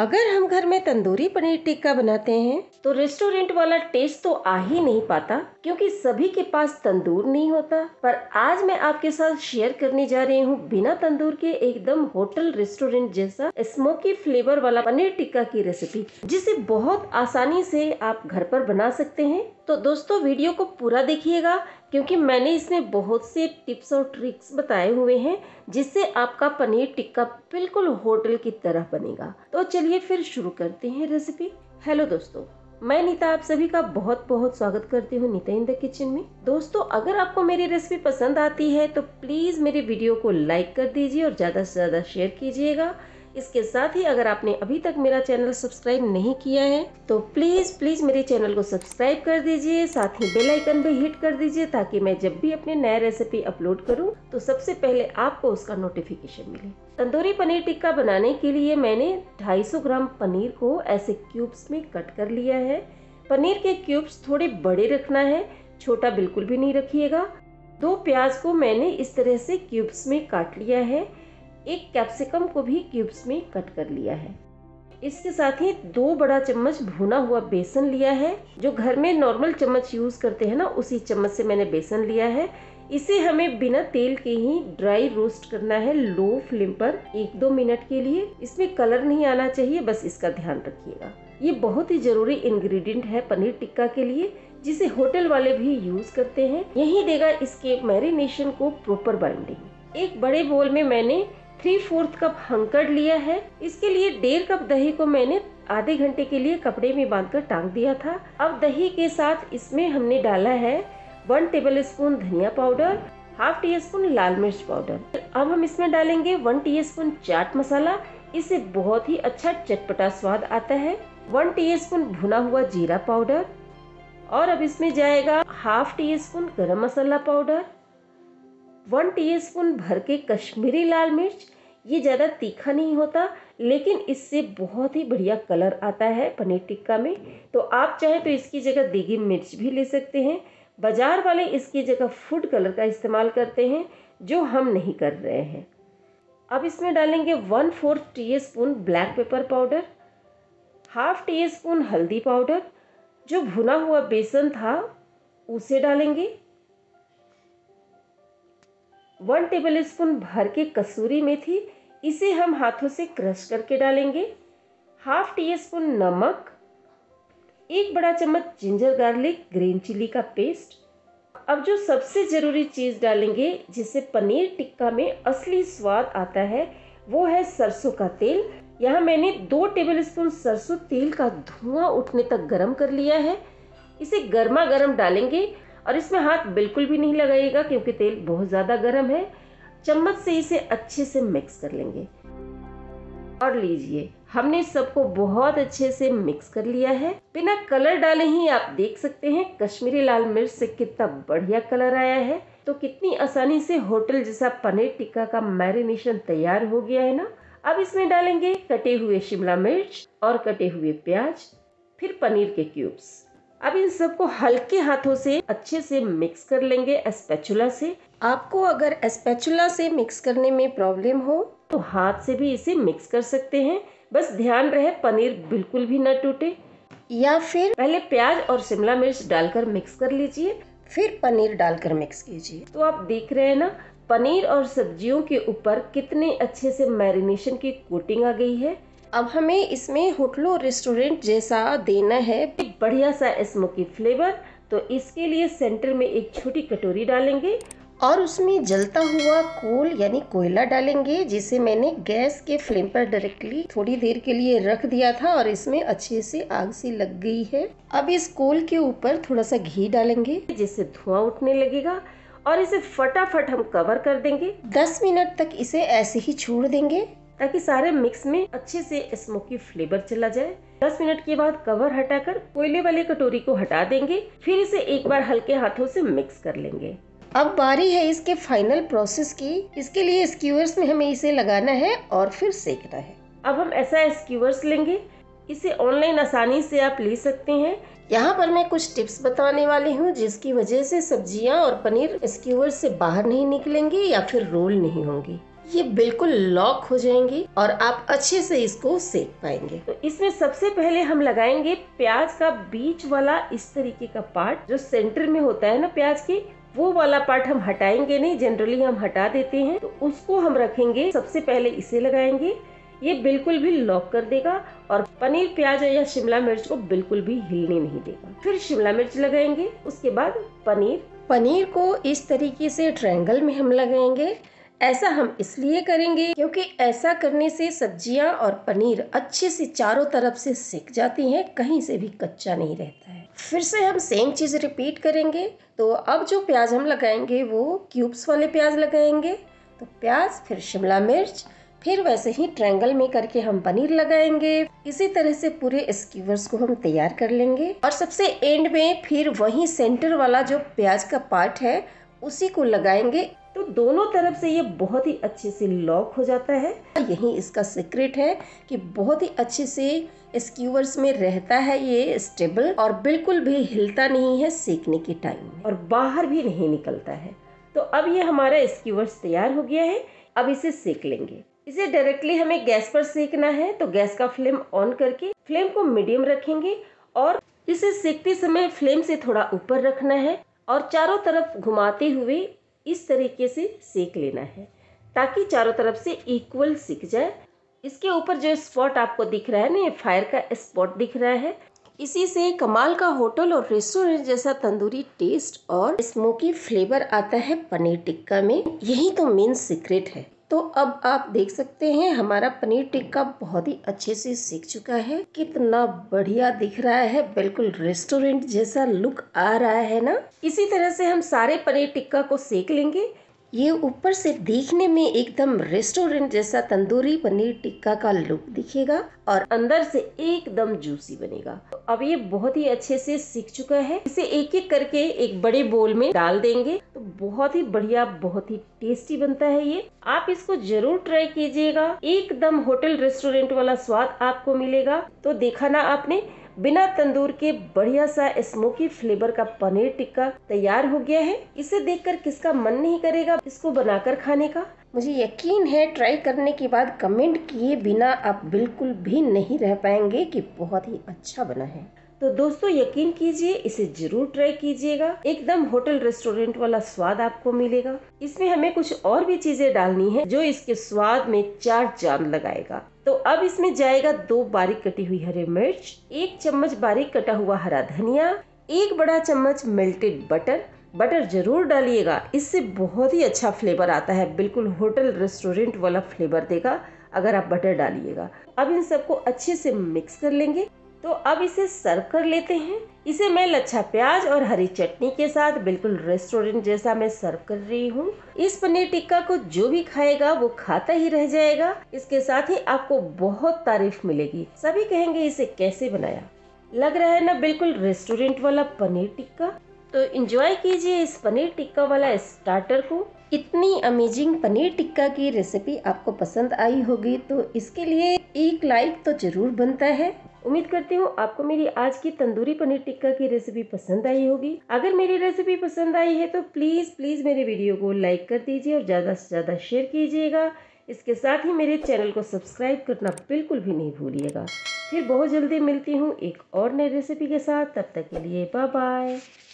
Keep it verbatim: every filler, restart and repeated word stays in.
अगर हम घर में तंदूरी पनीर टिक्का बनाते हैं तो रेस्टोरेंट वाला टेस्ट तो आ ही नहीं पाता, क्योंकि सभी के पास तंदूर नहीं होता। पर आज मैं आपके साथ शेयर करने जा रही हूँ बिना तंदूर के एकदम होटल रेस्टोरेंट जैसा स्मोकी फ्लेवर वाला पनीर टिक्का की रेसिपी, जिसे बहुत आसानी से आप घर पर बना सकते हैं। तो दोस्तों वीडियो को पूरा देखिएगा, क्योंकि मैंने इसमें बहुत से टिप्स और ट्रिक्स बताए हुए हैं, जिससे आपका पनीर टिक्का बिल्कुल होटल की तरह बनेगा। तो चलिए फिर शुरू करते हैं रेसिपी। हेलो दोस्तों, मैं नीता आप सभी का बहुत बहुत स्वागत करती हूँ नीता इन द किचन में। दोस्तों अगर आपको मेरी रेसिपी पसंद आती है तो प्लीज़ मेरे वीडियो को लाइक कर दीजिए और ज़्यादा से ज़्यादा शेयर कीजिएगा। इसके साथ ही अगर आपने अभी तक मेरा चैनल सब्सक्राइब नहीं किया है तो प्लीज़ प्लीज़ मेरे चैनल को सब्सक्राइब कर दीजिए, साथ ही बेल आइकन भी हिट कर दीजिए, ताकि मैं जब भी अपने नया रेसिपी अपलोड करूं तो सबसे पहले आपको उसका नोटिफिकेशन मिले। तंदूरी पनीर टिक्का बनाने के लिए मैंने दो सौ पचास ग्राम पनीर को ऐसे क्यूब्स में कट कर लिया है। पनीर के क्यूब्स थोड़े बड़े रखना है, छोटा बिल्कुल भी नहीं रखिएगा। दो प्याज को मैंने इस तरह से क्यूब्स में काट लिया है। एक कैप्सिकम को भी क्यूब्स में कट कर लिया है। इसके साथ ही दो बड़ा चम्मच भुना हुआ बेसन लिया है। जो घर में नॉर्मल चम्मच यूज़ करते हैं ना, उसी चम्मच से मैंने बेसन लिया है। इसे हमें बिना तेल के ही ड्राई रोस्ट करना है लो फ्लेम पर एक दो मिनट के लिए। इसमें कलर नहीं आना चाहिए, बस इसका ध्यान रखिएगा। ये बहुत ही ज़रूरी इंग्रेडिएंट है पनीर टिक्का के लिए, जिसे होटल वाले भी यूज़ करते हैं। यही देगा इसके मैरिनेशन को प्रॉपर बाइंडिंग। एक बड़े बोल में मैंने थ्री फोर्थ कप हंकड़ लिया है। इसके लिए डेढ़ कप दही को मैंने आधे घंटे के लिए कपड़े में बांधकर टांग दिया था। अब दही के साथ इसमें हमने डाला है वन टेबलस्पून धनिया पाउडर, हाफ टी स्पून लाल मिर्च पाउडर। अब हम इसमें डालेंगे वन टीस्पून चाट मसाला, इससे बहुत ही अच्छा चटपटा स्वाद आता है। वन टीस्पून भुना हुआ जीरा पाउडर, और अब इसमें जाएगा हाफ टी स्पून गरम मसाला पाउडर, वन टीस्पून भर के कश्मीरी लाल मिर्च। ये ज़्यादा तीखा नहीं होता, लेकिन इससे बहुत ही बढ़िया कलर आता है पनीर टिक्का में। तो आप चाहें तो इसकी जगह देगी मिर्च भी ले सकते हैं। बाज़ार वाले इसकी जगह फूड कलर का इस्तेमाल करते हैं, जो हम नहीं कर रहे हैं। अब इसमें डालेंगे one fourth teaspoon black pepper powder, half teaspoon हल्दी पाउडर। जो भुना हुआ बेसन था उसे डालेंगे, वन टेबलस्पून भर के कसूरी मेथी, इसे हम हाथों से क्रश करके डालेंगे, हाफ टी स्पून नमक, एक बड़ा चम्मच जिंजर गार्लिक ग्रीन चिली का पेस्ट। अब जो सबसे ज़रूरी चीज़ डालेंगे, जिससे पनीर टिक्का में असली स्वाद आता है, वो है सरसों का तेल। यहाँ मैंने दो टेबलस्पून सरसों तेल का धुआं उठने तक गर्म कर लिया है। इसे गर्मा गर्म डालेंगे और इसमें हाथ बिल्कुल भी नहीं लगाइएगा, क्योंकि तेल बहुत ज़्यादा गर्म है। चम्मच से इसे अच्छे से मिक्स कर लेंगे। और लीजिए, हमने सबको बहुत अच्छे से मिक्स कर लिया है। बिना कलर डाले ही आप देख सकते हैं कश्मीरी लाल मिर्च से कितना बढ़िया कलर आया है। तो कितनी आसानी से होटल जैसा पनीर टिक्का का मैरिनेशन तैयार हो गया है ना। अब इसमें डालेंगे कटे हुए शिमला मिर्च और कटे हुए प्याज, फिर पनीर के क्यूब्स। अब इन सबको हल्के हाथों से अच्छे से मिक्स कर लेंगे स्पैचुला से। आपको अगर स्पैचुला से मिक्स करने में प्रॉब्लम हो तो हाथ से भी इसे मिक्स कर सकते हैं। बस ध्यान रहे पनीर बिल्कुल भी न टूटे। या फिर पहले प्याज और शिमला मिर्च डालकर मिक्स कर लीजिए, फिर पनीर डालकर मिक्स कीजिए। तो आप देख रहे हैं ना, पनीर और सब्जियों के ऊपर कितने अच्छे से मैरिनेशन की कोटिंग आ गई है। अब हमें इसमें होटलों रेस्टोरेंट जैसा देना है एक बढ़िया सा स्मोकी फ्लेवर। तो इसके लिए सेंटर में एक छोटी कटोरी डालेंगे और उसमें जलता हुआ कोल यानी कोयला डालेंगे, जिसे मैंने गैस के फ्लेम पर डायरेक्टली थोड़ी देर के लिए रख दिया था और इसमें अच्छे से आग सी लग गई है। अब इस कोल के ऊपर थोड़ा सा घी डालेंगे, जिससे धुआं उठने लगेगा, और इसे फटाफट हम कवर कर देंगे। दस मिनट तक इसे ऐसे ही छोड़ देंगे, ताकि सारे मिक्स में अच्छे से स्मोकी फ्लेवर चला जाए। दस मिनट के बाद कवर हटाकर कोयले वाली कटोरी को हटा देंगे, फिर इसे एक बार हल्के हाथों से मिक्स कर लेंगे। अब बारी है इसके फाइनल प्रोसेस की। इसके लिए स्क्यूअर्स में हमें इसे लगाना है और फिर सेकना है। अब हम ऐसा स्क्यूअर्स लेंगे। इसे ऑनलाइन आसानी से आप ले सकते हैं। यहाँ पर मैं कुछ टिप्स बताने वाली हूँ, जिसकी वजह से सब्जियाँ और पनीर स्क्यूअर्स से बाहर नहीं निकलेंगे या फिर रोल नहीं होंगी। ये बिल्कुल लॉक हो जाएंगी और आप अच्छे से इसको सेक पाएंगे। तो इसमें सबसे पहले हम लगाएंगे प्याज का बीच वाला इस तरीके का पार्ट जो सेंटर में होता है ना प्याज के, वो वाला पार्ट हम हटाएंगे नहीं, जनरली हम हटा देते हैं, तो उसको हम रखेंगे। सबसे पहले इसे लगाएंगे, ये बिल्कुल भी लॉक कर देगा और पनीर प्याज या शिमला मिर्च को बिल्कुल भी हिलने नहीं देगा। फिर शिमला मिर्च लगाएंगे, उसके बाद पनीर। पनीर को इस तरीके से ट्रायंगल में हम लगाएंगे। ऐसा हम इसलिए करेंगे क्योंकि ऐसा करने से सब्जियां और पनीर अच्छे से चारों तरफ से सिक जाती हैं, कहीं से भी कच्चा नहीं रहता है। फिर से हम सेम चीज़ रिपीट करेंगे। तो अब जो प्याज हम लगाएंगे वो क्यूब्स वाले प्याज लगाएंगे, तो प्याज फिर शिमला मिर्च, फिर वैसे ही ट्रायंगल में करके हम पनीर लगाएंगे। इसी तरह से पूरे स्क्यूवर्स को हम तैयार कर लेंगे और सबसे एंड में फिर वही सेंटर वाला जो प्याज का पार्ट है उसी को लगाएंगे। तो दोनों तरफ से ये बहुत ही अच्छे से लॉक हो जाता है। यही इसका सीक्रेट है कि बहुत ही अच्छे से स्क्यूवर्स में रहता है ये स्टेबल और बिल्कुल भी हिलता नहीं है सेकने के टाइम और बाहर भी नहीं निकलता है। तो अब ये हमारा स्क्यूवर्स तैयार हो गया है, अब इसे सेक लेंगे। इसे डायरेक्टली हमें गैस पर सेकना है, तो गैस का फ्लेम ऑन करके फ्लेम को मीडियम रखेंगे और इसे सेकते समय फ्लेम से थोड़ा ऊपर रखना है और चारों तरफ घुमाते हुए इस तरीके से सेक लेना है ताकि चारों तरफ से इक्वल सिक जाए। इसके ऊपर जो स्पॉट आपको दिख रहा है ना, ये फायर का स्पॉट दिख रहा है, इसी से कमाल का होटल और रेस्टोरेंट जैसा तंदूरी टेस्ट और स्मोकी फ्लेवर आता है पनीर टिक्का में। यही तो मेन सीक्रेट है। तो अब आप देख सकते हैं हमारा पनीर टिक्का बहुत ही अच्छे से सिक चुका है, कितना बढ़िया दिख रहा है, बिल्कुल रेस्टोरेंट जैसा लुक आ रहा है ना। इसी तरह से हम सारे पनीर टिक्का को सेक लेंगे। ये ऊपर से देखने में एकदम रेस्टोरेंट जैसा तंदूरी पनीर टिक्का का लुक दिखेगा और अंदर से एकदम जूसी बनेगा। तो अब ये बहुत ही अच्छे से सिक चुका है, इसे एक एक करके एक बड़े बोल में डाल देंगे। तो बहुत ही बढ़िया, बहुत ही टेस्टी बनता है ये। आप इसको जरूर ट्राई कीजिएगा, एकदम होटल रेस्टोरेंट वाला स्वाद आपको मिलेगा। तो देखा ना आपने, बिना तंदूर के बढ़िया सा स्मोकी फ्लेवर का पनीर टिक्का तैयार हो गया है। इसे देखकर किसका मन नहीं करेगा इसको बनाकर खाने का। मुझे यकीन है ट्राई करने के बाद कमेंट किए बिना आप बिल्कुल भी नहीं रह पाएंगे कि बहुत ही अच्छा बना है। तो दोस्तों यकीन कीजिए, इसे जरूर ट्राई कीजिएगा, एकदम होटल रेस्टोरेंट वाला स्वाद आपको मिलेगा। इसमें हमें कुछ और भी चीजें डालनी है जो इसके स्वाद में चार चांद लगाएगा। तो अब इसमें जाएगा दो बारीक कटी हुई हरी मिर्च, एक चम्मच बारीक कटा हुआ हरा धनिया, एक बड़ा चम्मच मेल्टेड बटर। बटर जरूर डालिएगा, इससे बहुत ही अच्छा फ्लेवर आता है, बिल्कुल होटल रेस्टोरेंट वाला फ्लेवर देगा अगर आप बटर डालिएगा। अब इन सबको अच्छे से मिक्स कर लेंगे। तो अब इसे सर्व कर लेते हैं। इसे मैं लच्छा प्याज और हरी चटनी के साथ बिल्कुल रेस्टोरेंट जैसा मैं सर्व कर रही हूँ। इस पनीर टिक्का को जो भी खाएगा वो खाता ही रह जाएगा, इसके साथ ही आपको बहुत तारीफ मिलेगी, सभी कहेंगे इसे कैसे बनाया। लग रहा है ना बिल्कुल रेस्टोरेंट वाला पनीर टिक्का। तो एंजॉय कीजिए इस पनीर टिक्का वाला स्टार्टर को। इतनी अमेजिंग पनीर टिक्का की रेसिपी आपको पसंद आई होगी, तो इसके लिए एक लाइक तो जरूर बनता है। उम्मीद करती हूँ आपको मेरी आज की तंदूरी पनीर टिक्का की रेसिपी पसंद आई होगी। अगर मेरी रेसिपी पसंद आई है तो प्लीज़ प्लीज़ मेरे वीडियो को लाइक कर दीजिए और ज़्यादा से ज़्यादा शेयर कीजिएगा। इसके साथ ही मेरे चैनल को सब्सक्राइब करना बिल्कुल भी नहीं भूलिएगा। फिर बहुत जल्दी मिलती हूँ एक और नई रेसिपी के साथ, तब तक के लिए बाय बाय।